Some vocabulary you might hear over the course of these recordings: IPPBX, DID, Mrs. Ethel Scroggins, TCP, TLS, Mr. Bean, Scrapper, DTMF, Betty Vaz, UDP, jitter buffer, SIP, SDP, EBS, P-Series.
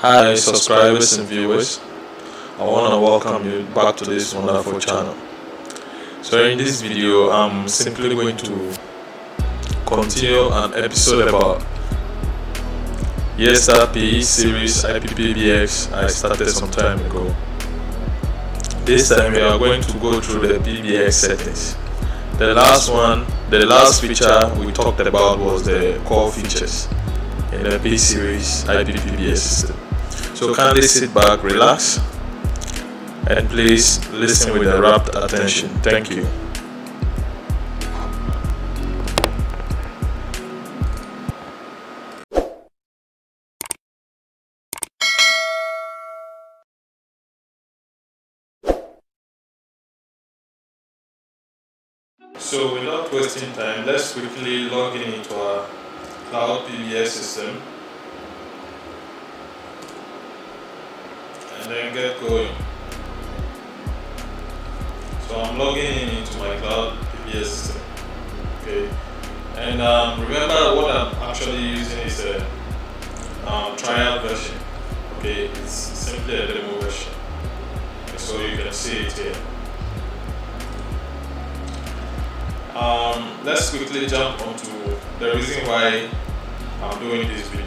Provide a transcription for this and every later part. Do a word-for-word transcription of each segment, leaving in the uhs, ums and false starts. Hi subscribers and viewers, I want to welcome you back to this wonderful channel. So in this video I'm simply going to continue an episode about yes that P series I P P B X I started some time ago. This time we are going to go through the P B X settings. The last one, the last feature we talked about was the core features in the P series I P P B X system. So kindly sit back, relax, and please listen with a rapt attention. Thank you. So without wasting time, let's quickly log in into our Cloud P B X system and then get going. So I'm logging in into my Cloud P B X system. Okay, and um, remember what I'm actually using is a um, trial version. Okay, it's simply a demo version. Okay, so you can see it here. Um, let's quickly jump onto the reason why I'm doing this video.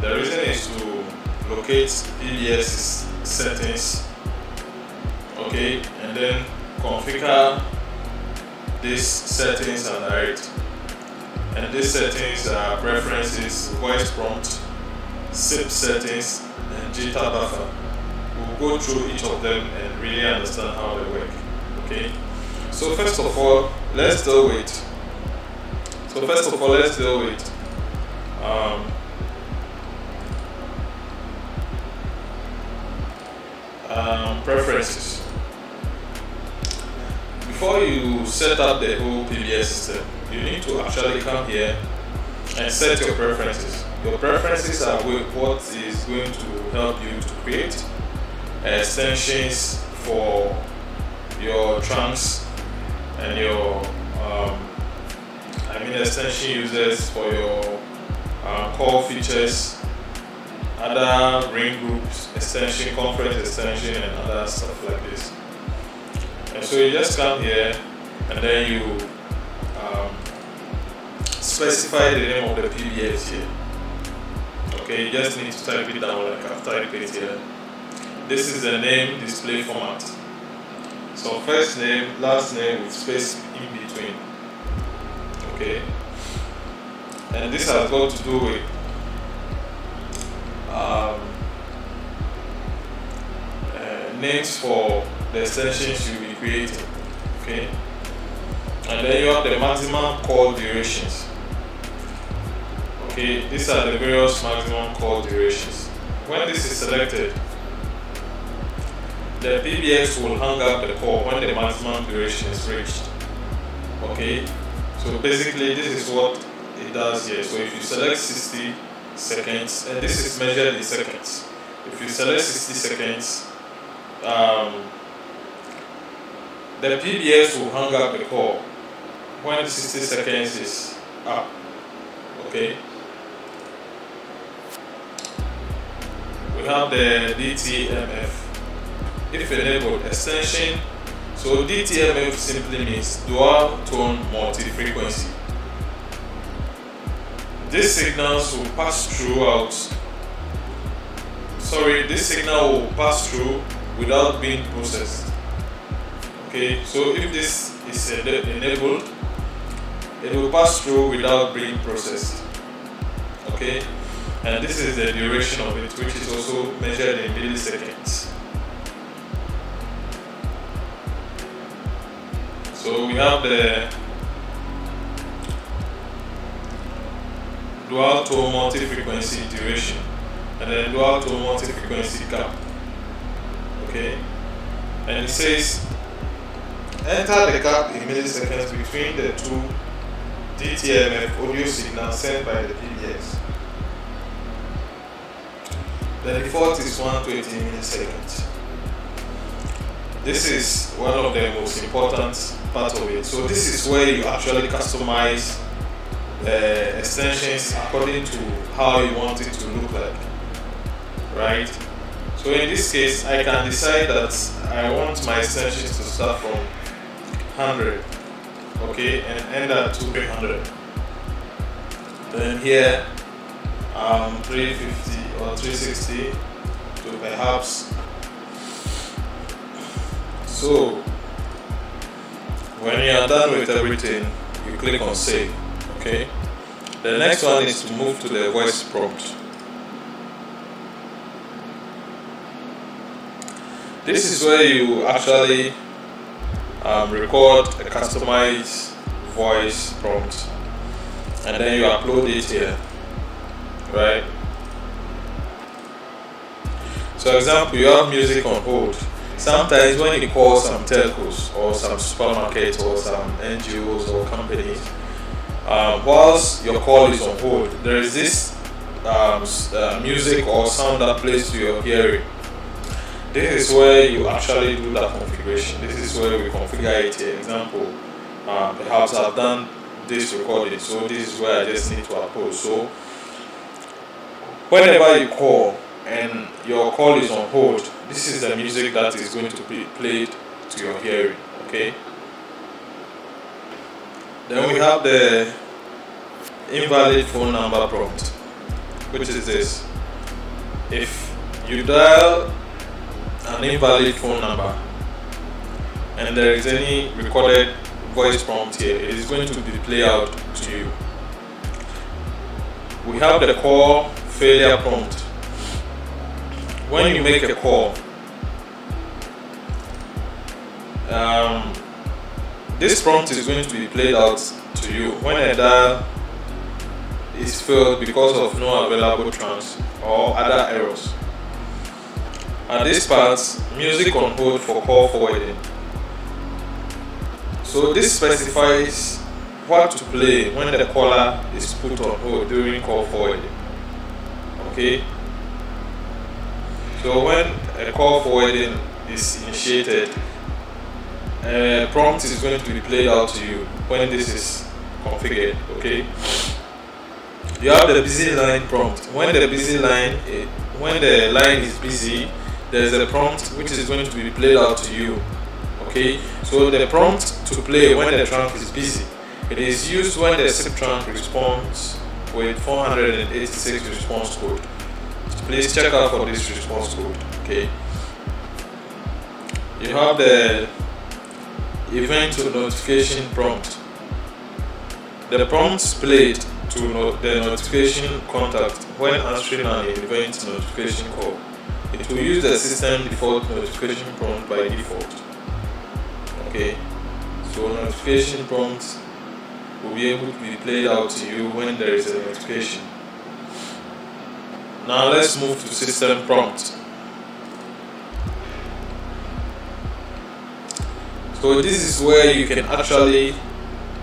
The reason is to locate E B S settings, okay, and then configure these settings under it. And these settings are preferences, voice prompt, S I P settings, and jitter buffer. We'll go through each of them and really understand how they work. Okay. So first of all, let's deal with. So first of all, let's deal with. Um, um, preferences. Before you set up the whole P B S system, you need to actually come here and set your preferences. Your preferences are what is going to help you to create extensions for your trunks and your um, I mean extension users for your uh, core features, other ring groups, extension, conference extension, and other stuff like this. And so you just come here and then you um, specify the name of the P B X here. Okay, you just need to type it down like I've typed it here. This is the name display format. So first name, last name with space in between. Okay. And this has got to do with um, uh, names for the extensions you'll be creating. Okay. And then you have the maximum call durations. Okay. These are the various maximum call durations. When this is selected, the P B X will hang up the call when the maximum duration is reached. Okay, so basically this is what it does here. So if you select sixty seconds, and this is measured in seconds. If you select sixty seconds, um, the P B X will hang up the call when sixty seconds is up. Okay. We have the D T M F. If enabled extension, so D T M F simply means dual tone multi-frequency. These signals will pass throughout. Sorry, this signal will pass through without being processed. Okay, so if this is enabled, it will pass through without being processed. Okay, and this is the duration of it, which is also measured in milliseconds. So we have the dual tone multi-frequency duration and then dual tone multi-frequency gap. Okay, and it says enter the gap in milliseconds between the two D T M F audio signals sent by the P B X. The default is one hundred twenty milliseconds. This is one of the most important parts of it. So this is where you actually customize the extensions according to how you want it to look like. right? So in this case, I can decide that I want my extensions to start from one hundred, okay, and end at two hundred. Then here, um, three fifty or three sixty to perhaps. So when you are done with everything, you click on save, okay? The next one is to move to the voice prompt. This is where you actually um, record a customized voice prompt and then you upload it here, right? So, for example, you have music on hold. Sometimes when you call some telcos or some supermarkets or some N G Os or companies, Um, whilst your call is on hold, there is this um, uh, music or sound that plays to your hearing. This is where you actually do that configuration. This is where we configure it. For example, um, perhaps I've done this recording, so this is where I just need to upload. So whenever you call and your call is on hold, this is the music that is going to be played to your hearing, okay? Then we have the invalid phone number prompt, which is this. If you dial an invalid phone number and there is any recorded voice prompt here, it is going to be played out to you. We have the call failure prompt. When you make a call, um, this prompt is going to be played out to you when a dial is failed because of no available trans or other errors. At this part, music on hold for call forwarding. So this specifies what to play when the caller is put on hold during call forwarding. Okay. So when a call forwarding is initiated, a uh, prompt is going to be played out to you when this is configured, okay? You have the busy line prompt. When the busy line, uh, when the line is busy, there's a prompt which is going to be played out to you, okay? So the prompt to play when the trunk is busy, it is used when the S I P trunk responds with four hundred eighty-six response code. Please check out for this response code, okay? You have the event to notification prompt. The prompts played to no the notification contact when answering an event notification call. It will use the system default notification prompt by default. Okay, so notification prompts will be able to be played out to you when there is a notification. Now let's move to system prompt. So this is where you can actually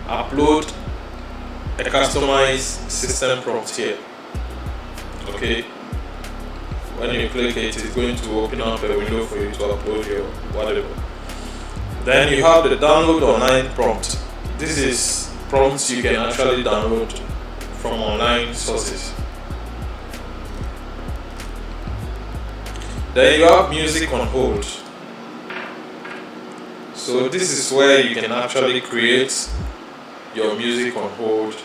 upload a customized system prompt here. Okay. When you click it, it's going to open up a window for you to upload your whatever. Then you have the download online prompt. This is prompts you can actually download from online sources. Then you have music on hold. So this is where you can actually create your music on hold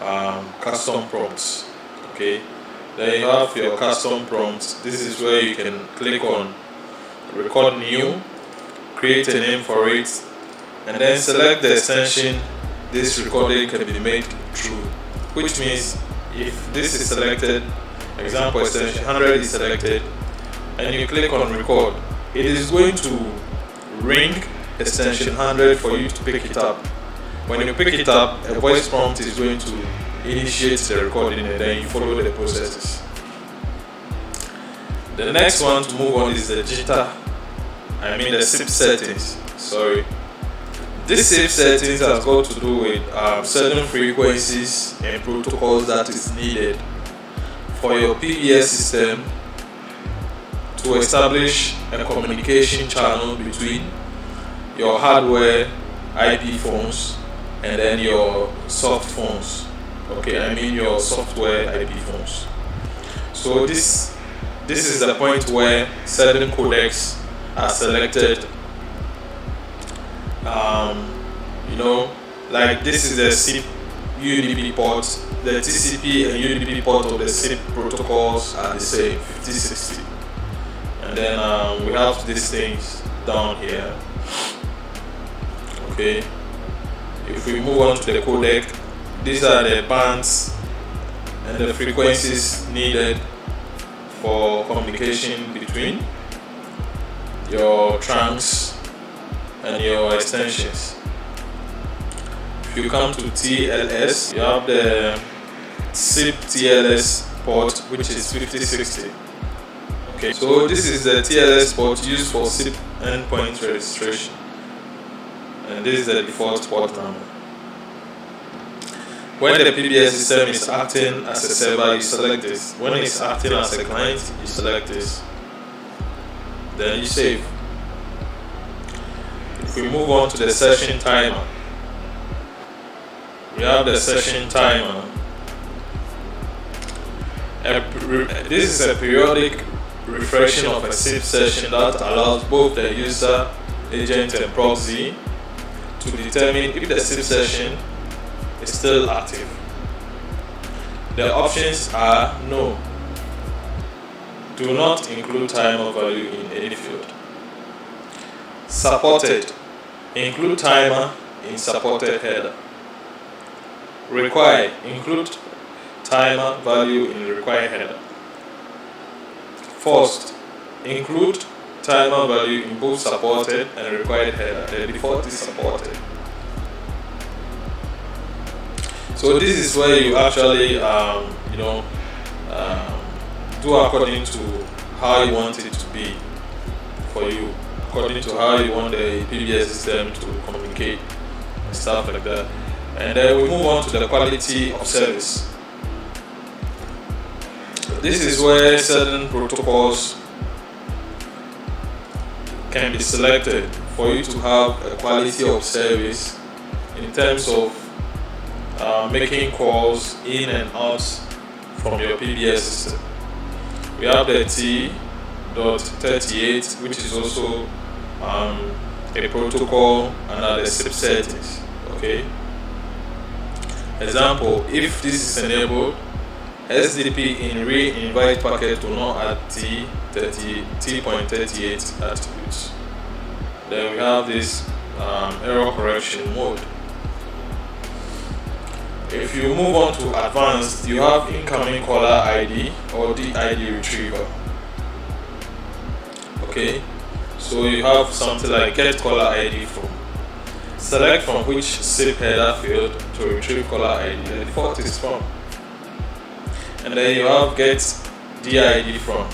um, custom prompts, okay? Then you have your custom prompts. This is where you can click on record new, create a name for it, and then select the extension this recording can be made through, which means if this is selected, example extension one hundred is selected, and you click on record, it is going to ring extension one hundred for you to pick it up. When you pick it up, a voice prompt is going to initiate the recording and then you follow the processes. The next one to move on is the jitter, I mean the S I P settings, sorry. This S I P settings has got to do with um, certain frequencies and protocols that is needed for your P B S system to establish a communication channel between your hardware I P phones and then your soft phones, okay, I mean your software I P phones. So this This is the point where certain codecs are selected. Um, you know, like this is the S I P U D P port. The T C P and U D P port of the S I P protocols are the same, fifty sixty. And then um, we have these things down here. Okay. If we move on to the codec, these are the bands and the frequencies needed for communication between your trunks and your extensions. If you come to T L S, you have the S I P T L S port, which is fifty sixty. Okay, so this is the T L S port used for S I P endpoint registration, and this is the default port number. When the P B S system is acting as a server, you select this. When it's acting as a client, you select this. Then you save. If we move on to the session timer, we have the session timer. This is a periodic refreshing of a S I P session that allows both the user, agent, and proxy to determine if the S I P session is still active. The options are no, do not include time or value in any field, supported, include timer in supported header, required, include timer value in required header, forced, include timer value in both supported and required header. The default is supported. So this is where you actually, um, you know, um, do according to how you want it to be for you, according to how you want the P B S system to communicate and stuff like that. And then we move on to the quality of service. This is where certain protocols can be selected for you to have a quality of service in terms of Uh, making calls in and out from your P B S system. We have the T dot thirty-eight, which is also um, a protocol under the S I P settings. Okay. Example: if this is enabled, S D P in re-invite packet will not add T thirty-eight attributes. Then we have this um, error correction mode. If you move on to advanced, you have incoming caller I D or D I D retriever. Okay, so you have something like get caller I D from. Select from which S I P header field to retrieve caller I D. The default is from. And then you have get D I D from.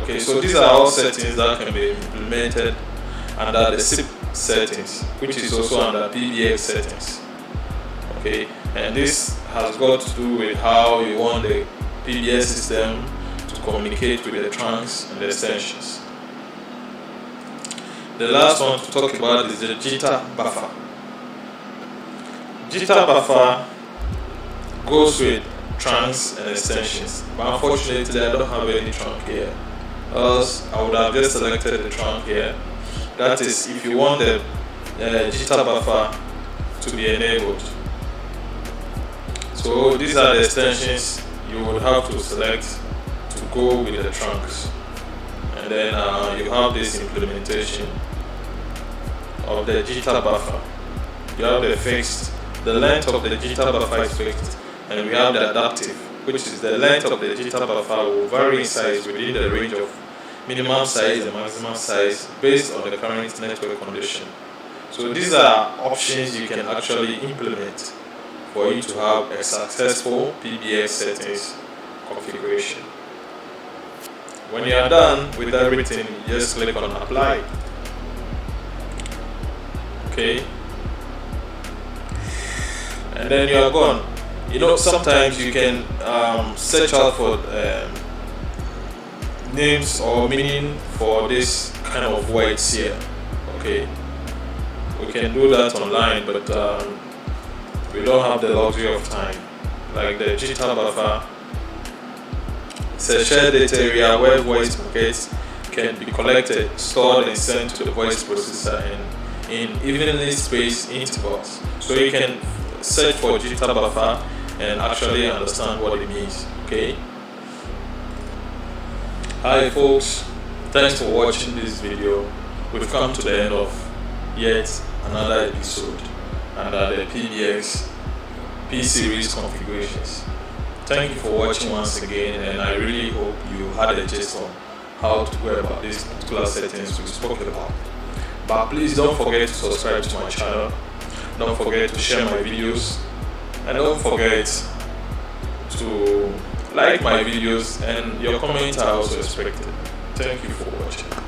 Okay, so these are all settings that can be implemented under the S I P settings, which is also under P B X settings. Okay, and this has got to do with how you want the P B S system to communicate with the trunks and the extensions. The last one to talk about is the jitter buffer. Jitter buffer goes with trunks and extensions, but unfortunately I don't have any trunk here, else I would have just selected the trunk here. That is, if you want the uh, jitter buffer to be enabled. So these are the extensions you would have to select to go with the trunks. And then uh, you have this implementation of the jitter buffer. You have the fixed, the length of the jitter buffer is fixed, and we have the adaptive, which is the length of the jitter buffer will vary in size within the range of minimum size and maximum size based on the current network condition. So these are options you can actually implement for you to have a successful P B X settings configuration. When you are done with everything, you just click on apply. Okay. And then you are gone. You know, sometimes you can um, search out for um, names or meaning for this kind of words here. Okay. We can do that online, but um, we don't have the luxury of time. Like the jitter buffer It's a shared data area where voice packets can be collected, stored, and sent to the voice processor in, in evenly spaced intervals. So you can search for jitter buffer and actually understand what it means. Okay. Hi folks, thanks for watching this video. We've come to the end of yet another episode under the P B X P-Series configurations. Thank you for watching once again, and I really hope you had a gist on how to go about these particular settings we spoke about. But please don't forget to subscribe to my channel, don't forget to share my videos, and don't forget to like my videos, and your comments are also expected. Thank you for watching.